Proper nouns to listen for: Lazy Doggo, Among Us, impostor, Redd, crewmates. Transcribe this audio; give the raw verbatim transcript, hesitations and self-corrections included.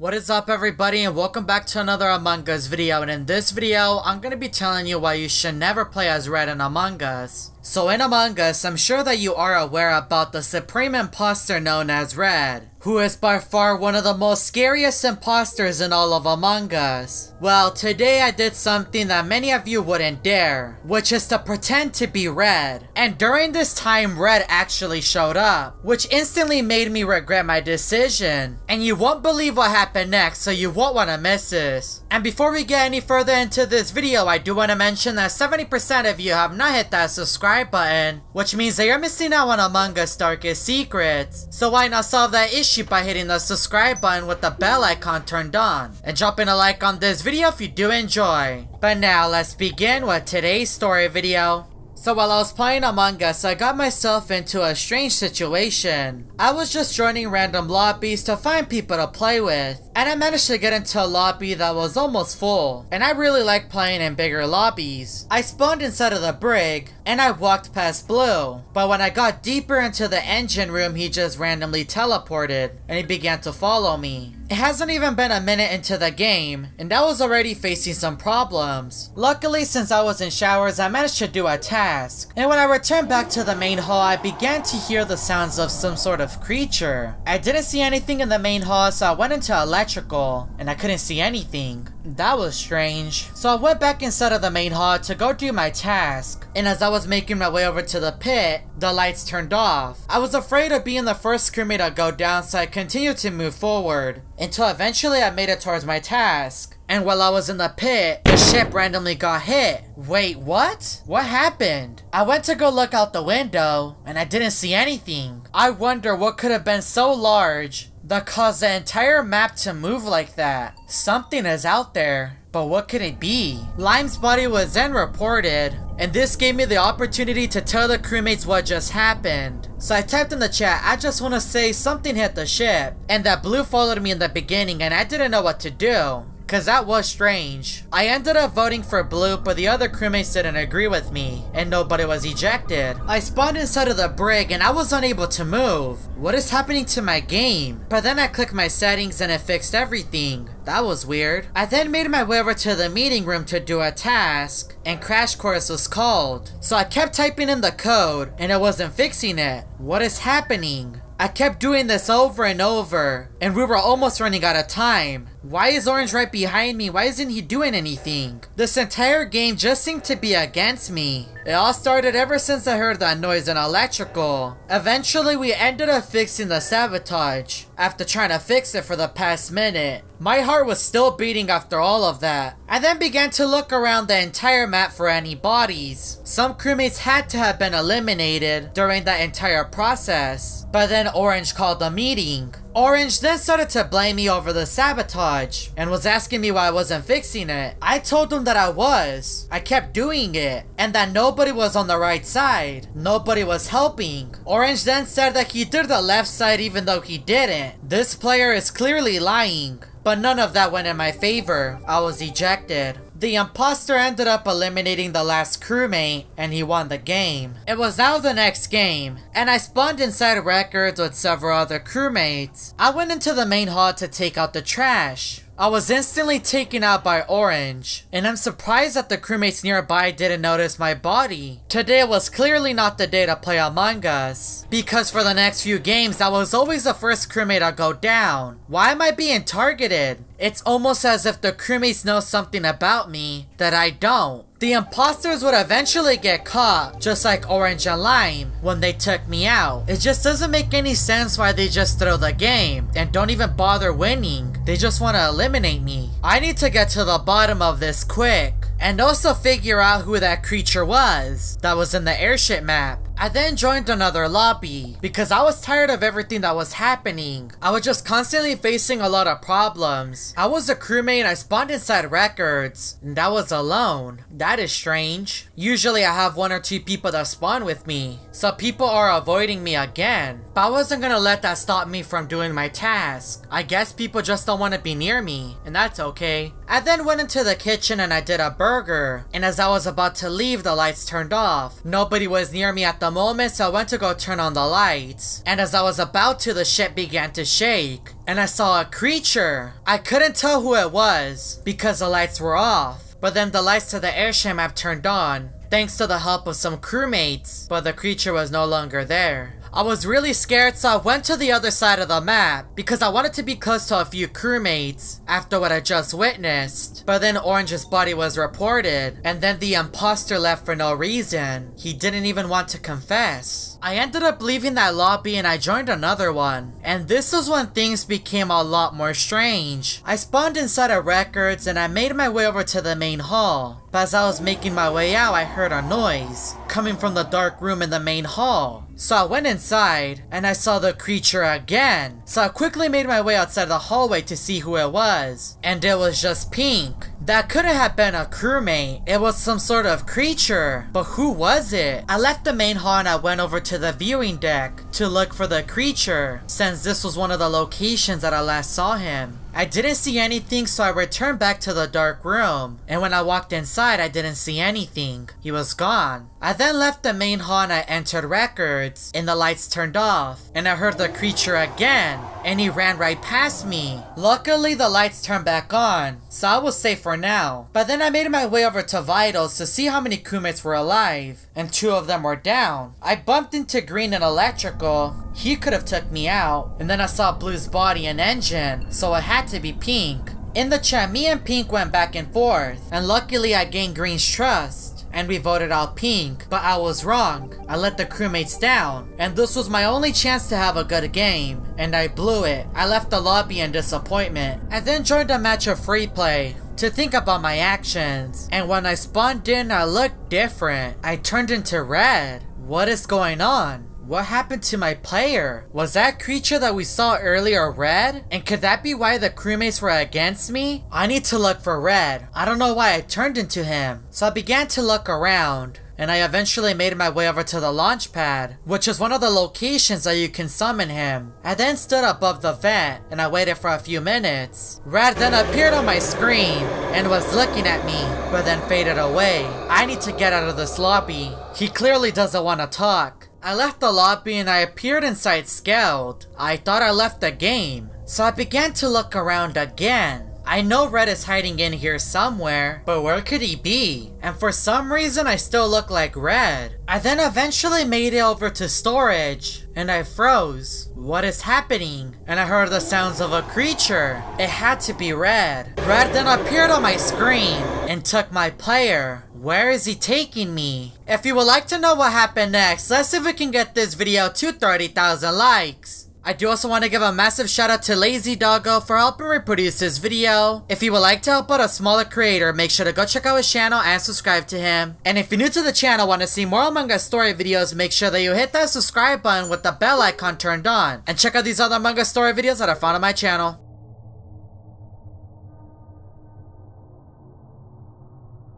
What is up everybody, and welcome back to another Among Us video, and in this video I'm gonna be telling you why you should never play as Redd in Among Us. So in Among Us, I'm sure that you are aware about the supreme imposter known as Redd, who is by far one of the most scariest imposters in all of Among Us. Well, today I did something that many of you wouldn't dare, which is to pretend to be Redd. And during this time, Redd actually showed up, which instantly made me regret my decision. And you won't believe what happened next, so you won't want to miss this. And before we get any further into this video, I do want to mention that seventy percent of you have not hit that subscribe button, which means that you're missing out on Among Us darkest secrets. So why not solve that issue by hitting the subscribe button with the bell icon turned on, and dropping a like on this video if you do enjoy. But now let's begin with today's story video. So while I was playing Among Us, I got myself into a strange situation. I was just joining random lobbies to find people to play with, and I managed to get into a lobby that was almost full, and I really like playing in bigger lobbies. I spawned inside of the brig, and I walked past Blue, but when I got deeper into the engine room, he just randomly teleported, and he began to follow me. It hasn't even been a minute into the game, and I was already facing some problems. Luckily, since I was in showers, I managed to do a task. And when I returned back to the main hall, I began to hear the sounds of some sort of creature. I didn't see anything in the main hall, so I went into electrical, and I couldn't see anything. That was strange. So I went back inside of the main hall to go do my task. And as I was making my way over to the pit, the lights turned off. I was afraid of being the first crewmate to go down, so I continued to move forward, until eventually I made it towards my task. And while I was in the pit, the ship randomly got hit. Wait, what? What happened? I went to go look out the window, and I didn't see anything. I wonder what could have been so large that caused the entire map to move like that. Something is out there, but what could it be? Lime's body was then reported, and this gave me the opportunity to tell the crewmates what just happened. So I typed in the chat, "I just want to say something hit the ship, and that Blue followed me in the beginning, and I didn't know what to do, cause that was strange." I ended up voting for Blue, but the other crewmates didn't agree with me, and nobody was ejected. I spawned inside of the brig, and I was unable to move. What is happening to my game? But then I clicked my settings, and it fixed everything. That was weird. I then made my way over to the meeting room to do a task, and crash course was called. So I kept typing in the code, and it wasn't fixing it. What is happening? I kept doing this over and over, and we were almost running out of time. Why is Orange right behind me? Why isn't he doing anything? This entire game just seemed to be against me. It all started ever since I heard that noise in electrical. Eventually, we ended up fixing the sabotage, after trying to fix it for the past minute. My heart was still beating after all of that. I then began to look around the entire map for any bodies. Some crewmates had to have been eliminated during that entire process. But then Orange called the meeting. Orange then started to blame me over the sabotage, and was asking me why I wasn't fixing it. I told him that I was. I kept doing it, and that nobody was on the right side. Nobody was helping. Orange then said that he did the left side even though he didn't. This player is clearly lying. But none of that went in my favor. I was ejected. The imposter ended up eliminating the last crewmate, and he won the game. It was now the next game, and I spawned inside records with several other crewmates. I went into the main hall to take out the trash. I was instantly taken out by Orange, and I'm surprised that the crewmates nearby didn't notice my body. Today was clearly not the day to play Among Us, because for the next few games, I was always the first crewmate to go down. Why am I being targeted? It's almost as if the crewmates know something about me that I don't. The imposters would eventually get caught, just like Orange and Lime, when they took me out. It just doesn't make any sense why they just throw the game, and don't even bother winning. They just want to eliminate me. I need to get to the bottom of this quick, and also figure out who that creature was that was in the airship map. I then joined another lobby, because I was tired of everything that was happening. I was just constantly facing a lot of problems. I was a crewmate and I spawned inside records, and I was alone. That is strange. Usually I have one or two people that spawn with me, so people are avoiding me again. But I wasn't gonna let that stop me from doing my task. I guess people just don't want to be near me, and that's okay. I then went into the kitchen and I did a burger, and as I was about to leave, the lights turned off. Nobody was near me at the moment, so I went to go turn on the lights, and as I was about to, the shit began to shake, and I saw a creature. I couldn't tell who it was because the lights were off, but then the lights to the airship map turned on, thanks to the help of some crewmates, but the creature was no longer there. I was really scared, so I went to the other side of the map because I wanted to be close to a few crewmates after what I just witnessed. But then Orange's body was reported, and then the imposter left for no reason. He didn't even want to confess. I ended up leaving that lobby and I joined another one. And this was when things became a lot more strange. I spawned inside a records and I made my way over to the main hall. But as I was making my way out, I heard a noise coming from the dark room in the main hall. So I went inside, and I saw the creature again. So I quickly made my way outside the hallway to see who it was. And it was just pink. That couldn't have been a crewmate. It was some sort of creature. But who was it? I left the main hall and I went over to the viewing deck to look for the creature, since this was one of the locations that I last saw him. I didn't see anything, so I returned back to the dark room. And when I walked inside, I didn't see anything. He was gone. I then left the main hall and I entered records, and the lights turned off. And I heard the creature again, and he ran right past me. Luckily, the lights turned back on, so I was safe for now. But then I made my way over to Vitals to see how many crewmates were alive, and two of them were down. I bumped into Green and Electrical. He could have took me out. And then I saw Blue's body and Engine, so it had to be Pink. In the chat, me and Pink went back and forth, and luckily I gained Green's trust, and we voted out Pink, but I was wrong. I let the crewmates down, and this was my only chance to have a good game, and I blew it. I left the lobby in disappointment. I then joined a match of free play to think about my actions, and when I spawned in, I looked different. I turned into Redd. What is going on? What happened to my player? Was that creature that we saw earlier Redd? And could that be why the crewmates were against me? I need to look for Redd. I don't know why I turned into him. So I began to look around, and I eventually made my way over to the launch pad, which is one of the locations that you can summon him. I then stood above the vent, and I waited for a few minutes. Redd then appeared on my screen, and was looking at me, but then faded away. I need to get out of this lobby. He clearly doesn't want to talk. I left the lobby and I appeared inside Scald. I thought I left the game, so I began to look around again. I know Redd is hiding in here somewhere, but where could he be? And for some reason I still look like Redd. I then eventually made it over to storage, and I froze. What is happening? And I heard the sounds of a creature. It had to be Redd. Redd then appeared on my screen and took my player. Where is he taking me? If you would like to know what happened next, let's see if we can get this video to thirty thousand likes. I do also want to give a massive shout out to Lazy Doggo for helping reproduce this video. If you would like to help out a smaller creator, make sure to go check out his channel and subscribe to him. And if you're new to the channel, want to see more Among Us story videos, make sure that you hit that subscribe button with the bell icon turned on. And check out these other Among Us story videos that are found on my channel.